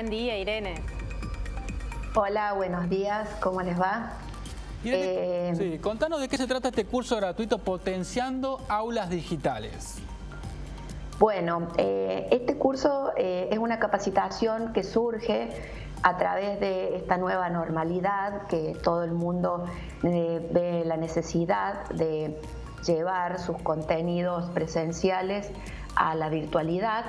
Buen día, Irene. Hola, buenos días, ¿cómo les va? Irene, sí, contanos de qué se trata este curso gratuito Potenciando Aulas Digitales. Bueno, este curso es una capacitación que surge a través de esta nueva normalidad que todo el mundo ve la necesidad de llevar sus contenidos presenciales a la virtualidad.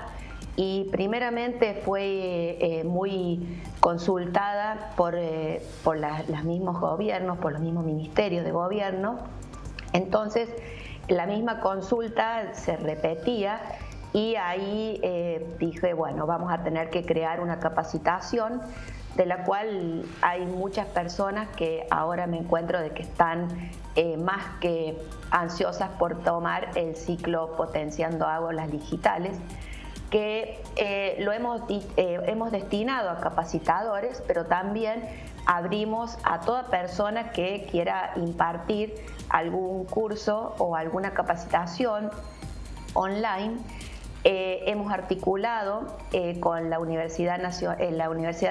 Y primeramente fue muy consultada por los mismos gobiernos, por los mismos ministerios de gobierno. Entonces, la misma consulta se repetía y ahí dije, bueno, vamos a tener que crear una capacitación de la cual hay muchas personas que ahora me encuentro de que están más que ansiosas por tomar el ciclo Potenciando Aulas Digitales, que lo hemos destinado a capacitadores, pero también abrimos a toda persona que quiera impartir algún curso o alguna capacitación online. Hemos articulado con la Universidad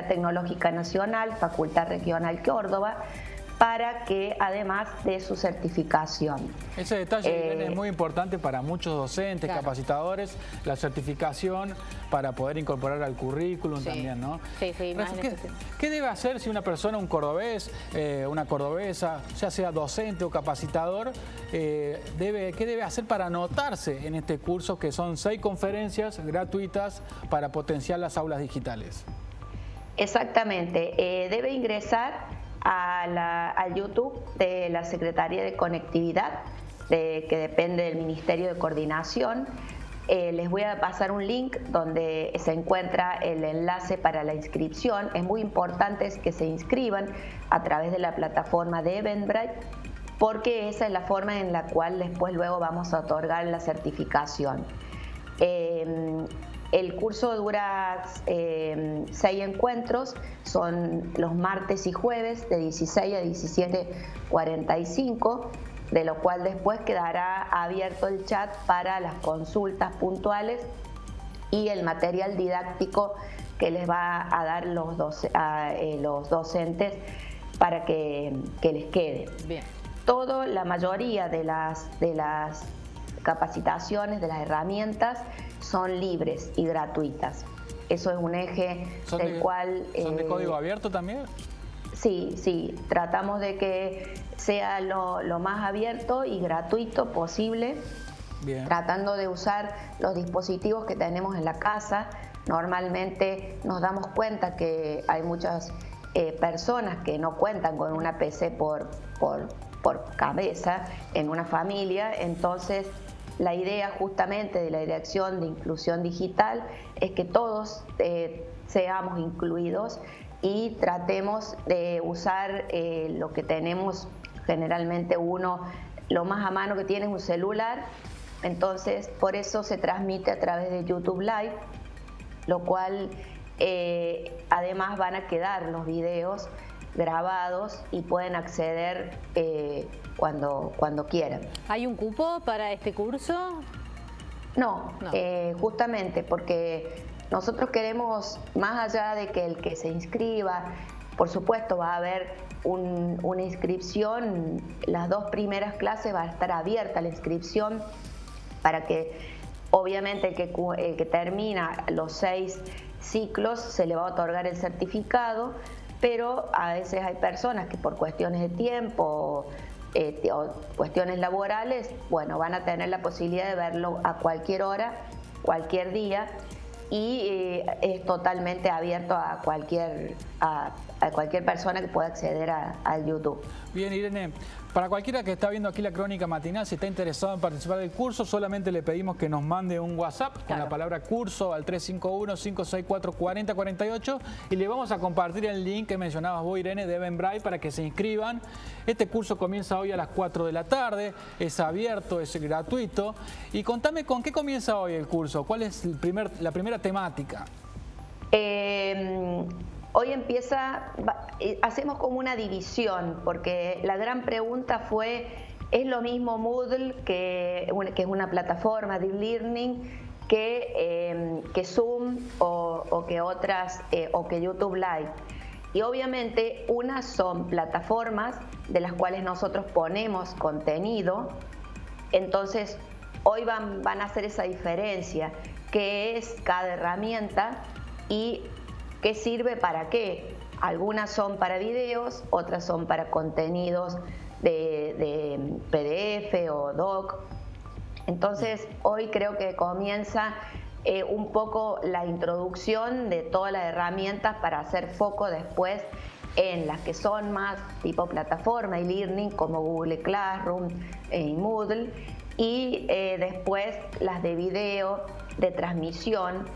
Tecnológica Nacional, Facultad Regional de Córdoba, para que además de su certificación. Ese detalle es muy importante para muchos docentes, claro, capacitadores, la certificación para poder incorporar al currículum, sí, también, ¿no? Sí, sí. ¿Qué debe hacer si una persona, un cordobés, una cordobesa, ya sea docente o capacitador, qué debe hacer para anotarse en este curso, que son 6 conferencias gratuitas para potenciar las aulas digitales? Exactamente, debe ingresar al YouTube de la Secretaría de Conectividad, que depende del Ministerio de Coordinación. Les voy a pasar un link donde se encuentra el enlace para la inscripción. Es muy importante que se inscriban a través de la plataforma de Eventbrite, porque esa es la forma en la cual después luego vamos a otorgar la certificación. El curso dura 6 encuentros, son los martes y jueves de 16 a 17:45, de lo cual después quedará abierto el chat para las consultas puntuales y el material didáctico que les va a dar los docentes para que les quede. Bien. La mayoría de las capacitaciones, de las herramientas, son libres y gratuitas. Eso es un eje del cual... ¿Son de código abierto también? Sí, sí. Tratamos de que sea lo más abierto y gratuito posible. Bien. Tratando de usar los dispositivos que tenemos en la casa. Normalmente nos damos cuenta que hay muchas personas que no cuentan con una PC por cabeza en una familia. Entonces, la idea justamente de la Dirección de Inclusión Digital es que todos seamos incluidos y tratemos de usar lo que tenemos. Generalmente uno, lo más a mano que tiene es un celular, entonces por eso se transmite a través de YouTube Live, lo cual además van a quedar los videos grabados y pueden acceder cuando quieran. ¿Hay un cupo para este curso? No, no. Justamente porque nosotros queremos, más allá de que el que se inscriba, por supuesto va a haber una inscripción, las 2 primeras clases va a estar abierta la inscripción para que obviamente el que termina los 6 ciclos se le va a otorgar el certificado. Pero a veces hay personas que por cuestiones de tiempo o cuestiones laborales, bueno, van a tener la posibilidad de verlo a cualquier hora, cualquier día, y es totalmente abierto a cualquier persona que pueda acceder a YouTube. Bien, Irene, para cualquiera que está viendo aquí la Crónica Matinal, si está interesado en participar del curso, solamente le pedimos que nos mande un WhatsApp, claro, con la palabra curso al 351-564-4048, y le vamos a compartir el link que mencionabas vos, Irene, de Eventbrite, para que se inscriban. Este curso comienza hoy a las 4 de la tarde, es abierto, es gratuito. Y contame, ¿con qué comienza hoy el curso? ¿Cuál es la primera temática? Hoy hacemos como una división, porque la gran pregunta fue, ¿es lo mismo Moodle, que es una plataforma de e-learning, que Zoom o que otras o que YouTube Live. Y obviamente unas son plataformas de las cuales nosotros ponemos contenido, entonces hoy van a hacer esa diferencia, qué es cada herramienta y qué sirve para qué. Algunas son para videos, otras son para contenidos de PDF o doc. Entonces hoy creo que comienza un poco la introducción de todas las herramientas para hacer foco después en las que son más tipo plataforma y e-learning como Google Classroom y Moodle, y después las de video, de transmisión,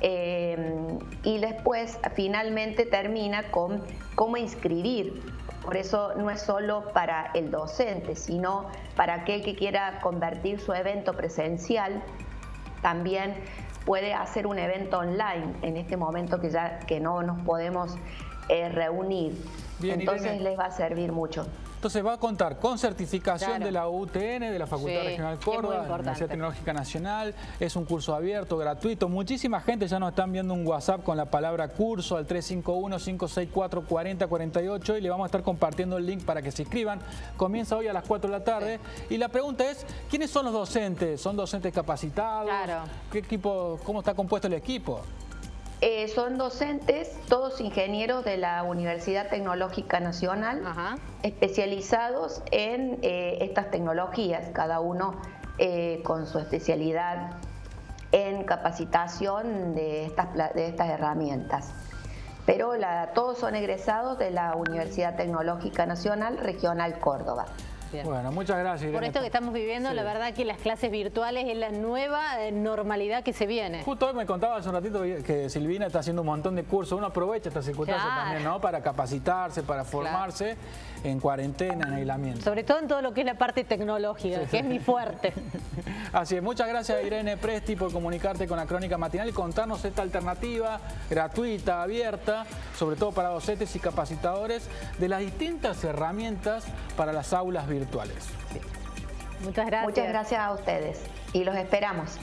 y después finalmente termina con cómo inscribir. Por eso no es solo para el docente, sino para aquel que quiera convertir su evento presencial, también puede hacer un evento online en este momento que ya que no nos podemos reunir. Bien, entonces Irene, les va a servir mucho. Entonces va a contar con certificación, claro, de la UTN, de la Facultad Regional de Córdoba, de la Universidad Tecnológica Nacional. Es un curso abierto, gratuito. Muchísima gente ya nos están viendo un WhatsApp con la palabra curso al 351-564-4048 y le vamos a estar compartiendo el link para que se inscriban. Comienza hoy a las 4 de la tarde. Sí. Y la pregunta es, ¿quiénes son los docentes? ¿Son docentes capacitados? Claro. ¿Qué equipo, cómo está compuesto el equipo? Son docentes, todos ingenieros de la Universidad Tecnológica Nacional, ajá, especializados en estas tecnologías, cada uno con su especialidad en capacitación de estas herramientas. Pero todos son egresados de la Universidad Tecnológica Nacional, Regional Córdoba. Bien. Bueno, muchas gracias, Irene. Por esto que estamos viviendo, sí, la verdad que las clases virtuales es la nueva normalidad que se viene. Justo hoy me contaba hace un ratito que Silvina está haciendo un montón de cursos. Uno aprovecha esta circunstancia, claro, también, ¿no? Para capacitarse, para formarse, claro, en cuarentena, en aislamiento. Sobre todo en todo lo que es la parte tecnológica, sí, que es mi fuerte. Así es, muchas gracias, Irene Presti, por comunicarte con la Crónica Matinal y contarnos esta alternativa gratuita, abierta, sobre todo para docentes y capacitadores, de las distintas herramientas para las aulas virtuales. Sí. Muchas gracias. Muchas gracias a ustedes y los esperamos.